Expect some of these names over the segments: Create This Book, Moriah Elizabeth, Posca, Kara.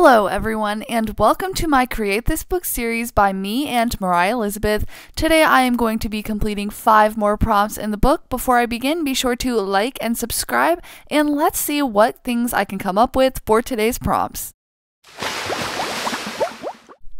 Hello everyone, and welcome to my Create This Book series by me and Moriah Elizabeth. Today I am going to be completing 5 more prompts in the book. Before I begin, be sure to like and subscribe, and let's see what things I can come up with for today's prompts.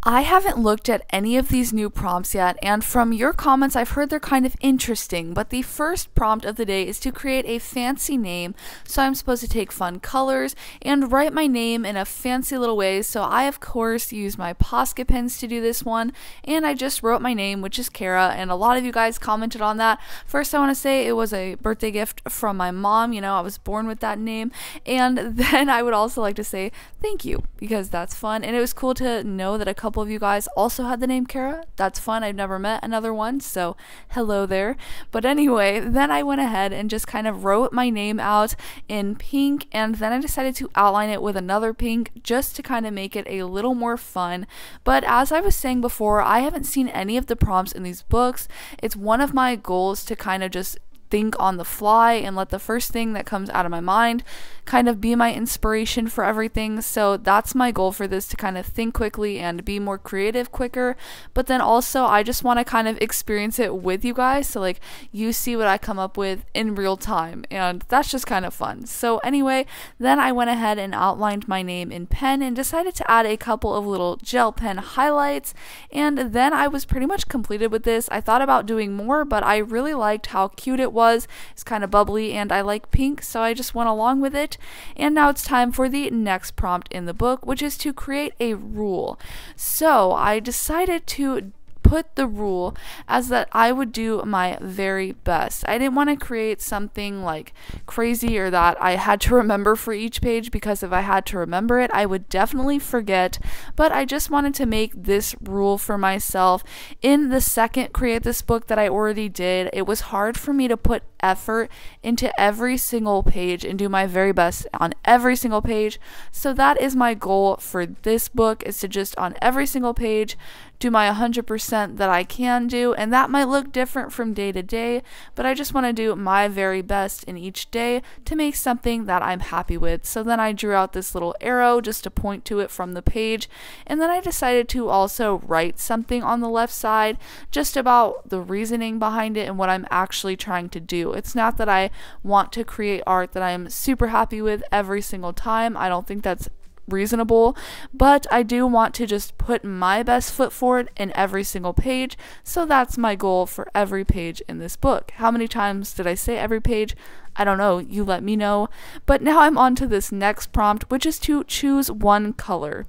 I haven't looked at any of these new prompts yet, and from your comments I've heard they're kind of interesting, but the first prompt of the day is to create a fancy name. So I'm supposed to take fun colors and write my name in a fancy little way. So I of course used my Posca pens to do this one, and I just wrote my name, which is Kara, and a lot of you guys commented on that. First I want to say it was a birthday gift from my mom, you know, I was born with that name, and then I would also like to say thank you, because that's fun, and it was cool to know that a couple of you guys also had the name Kara. That's fun. I've never met another one, so hello there. But anyway, then I went ahead and just kind of wrote my name out in pink, and then I decided to outline it with another pink just to kind of make it a little more fun. But as I was saying before, I haven't seen any of the prompts in these books. It's one of my goals to kind of just think on the fly and let the first thing that comes out of my mind kind of be my inspiration for everything. So that's my goal for this, to kind of think quickly and be more creative quicker. But then also I just want to kind of experience it with you guys. So like you see what I come up with in real time, and that's just kind of fun. So anyway, then I went ahead and outlined my name in pen and decided to add a couple of little gel pen highlights. And then I was pretty much completed with this. I thought about doing more, but I really liked how cute it was. It's kind of bubbly, and I like pink, so I just went along with it. And now it's time for the next prompt in the book, which is to create a rule. So I decided to put the rule as that I would do my very best. I didn't want to create something like crazy or that I had to remember for each page, because if I had to remember it, I would definitely forget. But I just wanted to make this rule for myself. In the second Create This Book that I already did, it was hard for me to put effort into every single page and do my very best on every single page. So that is my goal for this book, is to just on every single page do my 100% that I can do, and that might look different from day to day, but I just want to do my very best in each day to make something that I'm happy with. So then I drew out this little arrow just to point to it from the page, and then I decided to also write something on the left side just about the reasoning behind it and what I'm actually trying to do. It's not that I want to create art that I'm super happy with every single time. I don't think that's reasonable, but I do want to just put my best foot forward in every single page. So that's my goal for every page in this book. How many times did I say every page? I don't know, you let me know. But now I'm on to this next prompt, which is to choose one color.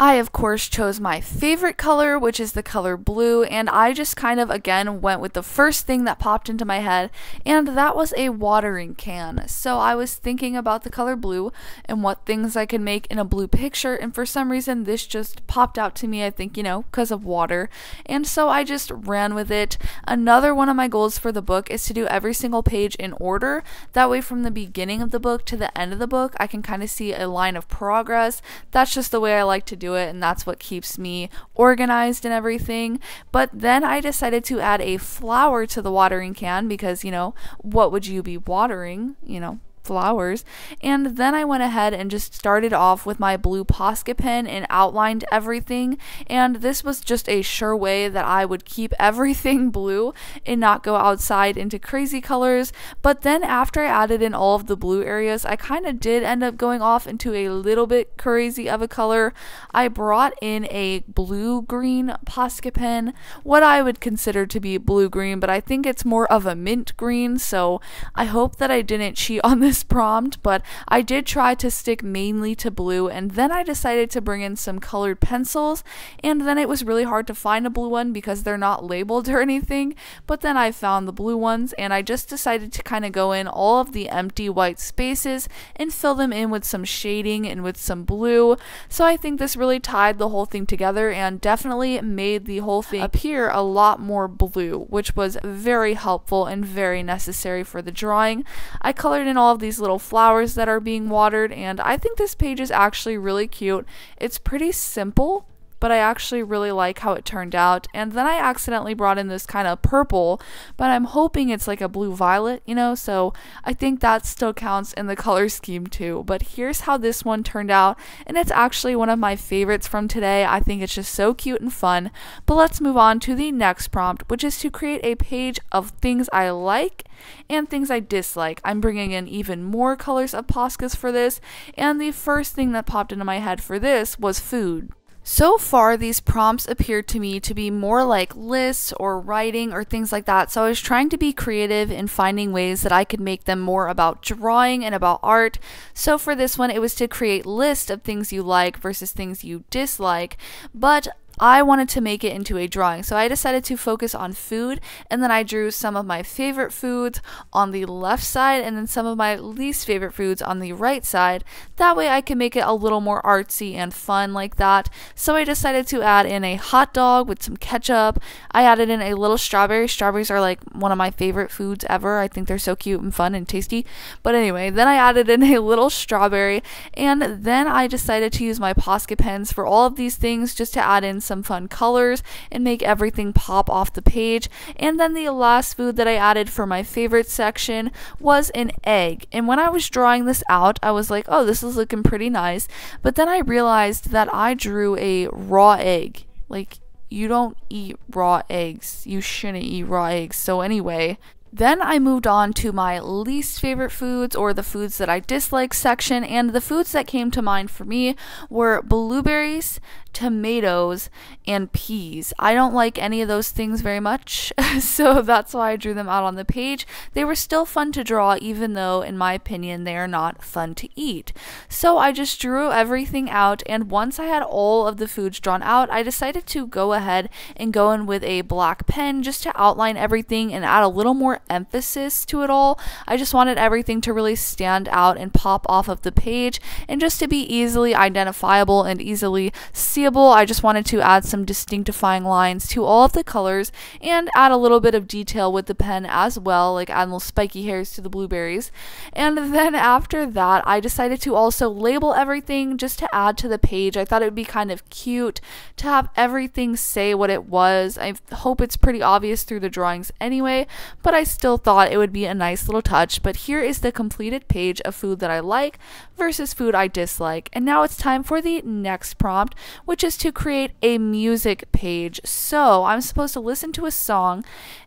I of course chose my favorite color, which is the color blue, and I just kind of again went with the first thing that popped into my head, and that was a watering can. So I was thinking about the color blue and what things I could make in a blue picture, and for some reason this just popped out to me, I think, you know, because of water, and so I just ran with it. Another one of my goals for the book is to do every single page in order. That way from the beginning of the book to the end of the book I can kind of see a line of progress. That's just the way I like to do it, and that's what keeps me organized and everything. But then I decided to add a flower to the watering can, because, you know, what would you be watering? You know, flowers. And then I went ahead and just started off with my blue Posca pen and outlined everything, and this was just a sure way that I would keep everything blue and not go outside into crazy colors. But then after I added in all of the blue areas, I kind of did end up going off into a little bit crazy of a color. I brought in a blue-green Posca pen, what I would consider to be blue-green, but I think it's more of a mint green, so I hope that I didn't cheat on this prompt, but I did try to stick mainly to blue. And then I decided to bring in some colored pencils, and then it was really hard to find a blue one because they're not labeled or anything, but then I found the blue ones, and I just decided to kind of go in all of the empty white spaces and fill them in with some shading and with some blue. So I think this really tied the whole thing together and definitely made the whole thing appear a lot more blue, which was very helpful and very necessary for the drawing. I colored in all of these little flowers that are being watered, and I think this page is actually really cute. It's pretty simple, but I actually really like how it turned out. And then I accidentally brought in this kind of purple, but I'm hoping it's like a blue violet, you know, so I think that still counts in the color scheme too. But here's how this one turned out, and it's actually one of my favorites from today. I think it's just so cute and fun. But let's move on to the next prompt, which is to create a page of things I like and things I dislike. I'm bringing in even more colors of Poscas for this, and the first thing that popped into my head for this was food. So far, these prompts appeared to me to be more like lists or writing or things like that, so I was trying to be creative in finding ways that I could make them more about drawing and about art. So for this one, it was to create lists of things you like versus things you dislike, but I wanted to make it into a drawing, so I decided to focus on food, and then I drew some of my favorite foods on the left side and then some of my least favorite foods on the right side. That way I can make it a little more artsy and fun like that. So I decided to add in a hot dog with some ketchup. I added in a little strawberry. Strawberries are like one of my favorite foods ever. I think they're so cute and fun and tasty. But anyway, then I added in a little strawberry, and then I decided to use my Posca pens for all of these things just to add in some fun colors and make everything pop off the page. And then the last food that I added for my favorite section was an egg. And when I was drawing this out, I was like, oh, this is looking pretty nice. But then I realized that I drew a raw egg. Like, you don't eat raw eggs. You shouldn't eat raw eggs. So anyway, then I moved on to my least favorite foods or the foods that I dislike section, and the foods that came to mind for me were blueberries, tomatoes, and peas. I don't like any of those things very much, so that's why I drew them out on the page. They were still fun to draw, even though, in my opinion, they are not fun to eat. So I just drew everything out, and once I had all of the foods drawn out, I decided to go ahead and go in with a black pen just to outline everything and add a little more emphasis to it all. I just wanted everything to really stand out and pop off of the page, and just to be easily identifiable and easily seeable, I just wanted to add some distinctifying lines to all of the colors and add a little bit of detail with the pen as well, like add little spiky hairs to the blueberries. And then after that, I decided to also label everything just to add to the page. I thought it would be kind of cute to have everything say what it was. I hope it's pretty obvious through the drawings anyway, but I still thought it would be a nice little touch. But here is the completed page of food that I like versus food I dislike. And now it's time for the next prompt, which is to create a music page. So I'm supposed to listen to a song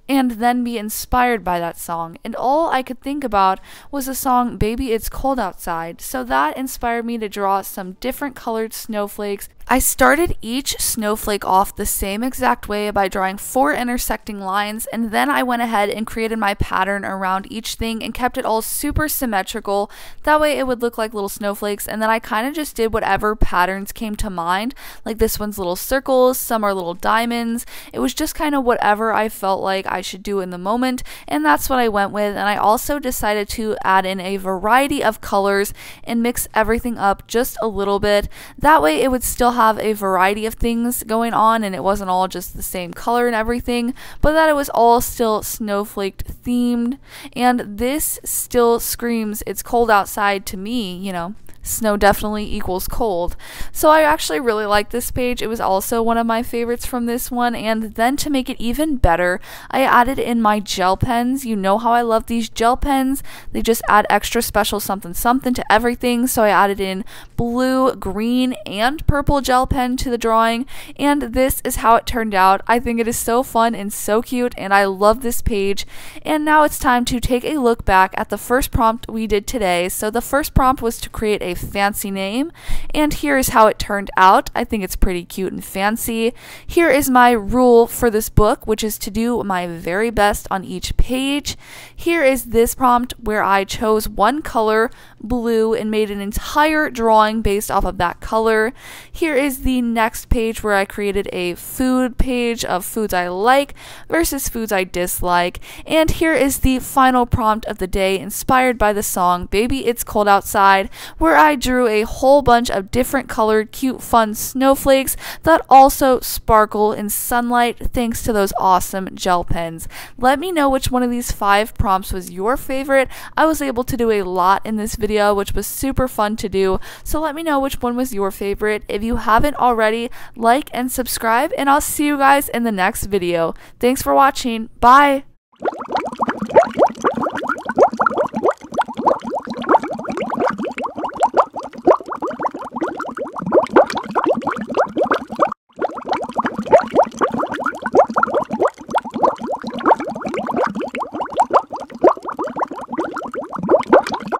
and then be inspired by that song. And all I could think about was the song Baby It's Cold Outside. So that inspired me to draw some different colored snowflakes. I started each snowflake off the same exact way by drawing 4 intersecting lines, and then I went ahead and created my pattern around each thing and kept it all super symmetrical. That way it would look like little snowflakes, and then I kind of just did whatever patterns came to mind. Like this one's little circles, some are little diamonds. It was just kind of whatever I felt like I should do in the moment, and that's what I went with. And I also decided to add in a variety of colors and mix everything up just a little bit. That way it would still have a variety of things going on, and it wasn't all just the same color and everything, but that it was all still snowflake themed. And this still screams it's cold outside to me, you know. Snow definitely equals cold. So I actually really like this page. It was also one of my favorites from this one. And then to make it even better, I added in my gel pens. You know how I love these gel pens. They just add extra special something something to everything. So I added in blue, green, and purple gel pen to the drawing. And this is how it turned out. I think it is so fun and so cute, and I love this page. And now it's time to take a look back at the first prompt we did today. So the first prompt was to create a fancy name, and here is how it turned out. I think it's pretty cute and fancy. Here is my rule for this book, which is to do my very best on each page. Here is this prompt where I chose one color, blue, and made an entire drawing based off of that color. Here is the next page where I created a food page of foods I like versus foods I dislike. And here is the final prompt of the day, inspired by the song Baby It's Cold Outside, where I drew a whole bunch of different colored, cute, fun snowflakes that also sparkle in sunlight thanks to those awesome gel pens. Let me know which one of these 5 prompts was your favorite. I was able to do a lot in this video, which was super fun to do. So let me know which one was your favorite. If you haven't already, like and subscribe, and I'll see you guys in the next video. Thanks for watching. Bye!